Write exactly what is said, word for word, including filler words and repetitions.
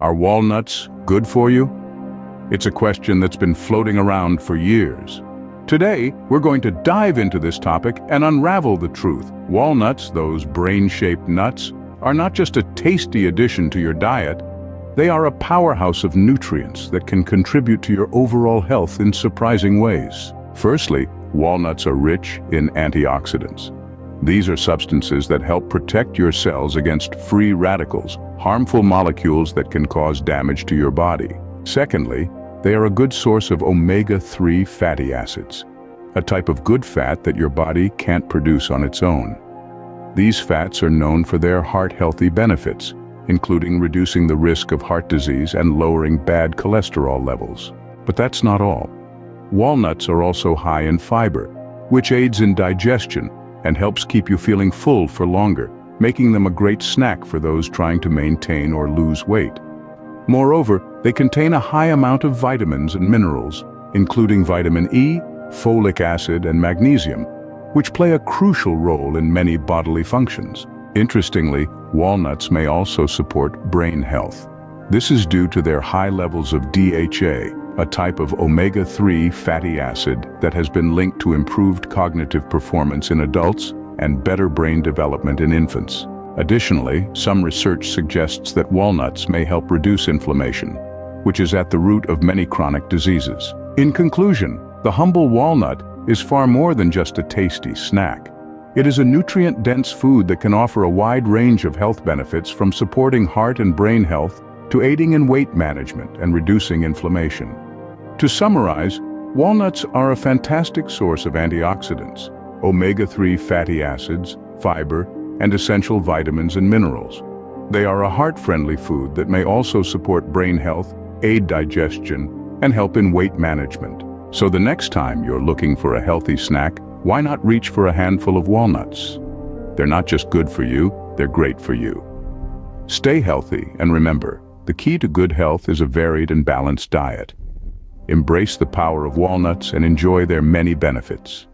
Are walnuts good for you? It's a question that's been floating around for years. Today, we're going to dive into this topic and unravel the truth. Walnuts, those brain-shaped nuts, are not just a tasty addition to your diet, they are a powerhouse of nutrients that can contribute to your overall health in surprising ways. Firstly, walnuts are rich in antioxidants. These are substances that help protect your cells against free radicals, harmful molecules that can cause damage to your body. Secondly, they are a good source of omega three fatty acids, a type of good fat that your body can't produce on its own. These fats are known for their heart-healthy benefits, including reducing the risk of heart disease and lowering bad cholesterol levels. But that's not all. Walnuts are also high in fiber, which aids in digestion and helps keep you feeling full for longer, making them a great snack for those trying to maintain or lose weight. Moreover, they contain a high amount of vitamins and minerals, including vitamin E, folic acid, and magnesium, which play a crucial role in many bodily functions. Interestingly, walnuts may also support brain health. This is due to their high levels of D H A, a type of omega three fatty acid that has been linked to improved cognitive performance in adults and better brain development in infants. Additionally, some research suggests that walnuts may help reduce inflammation, which is at the root of many chronic diseases. In conclusion, the humble walnut is far more than just a tasty snack. It is a nutrient-dense food that can offer a wide range of health benefits, from supporting heart and brain health to aiding in weight management and reducing inflammation. To summarize, walnuts are a fantastic source of antioxidants, omega three fatty acids, fiber, and essential vitamins and minerals. They are a heart-friendly food that may also support brain health, aid digestion, and help in weight management. So the next time you're looking for a healthy snack, why not reach for a handful of walnuts? They're not just good for you, they're great for you. Stay healthy, and remember, the key to good health is a varied and balanced diet. Embrace the power of walnuts and enjoy their many benefits.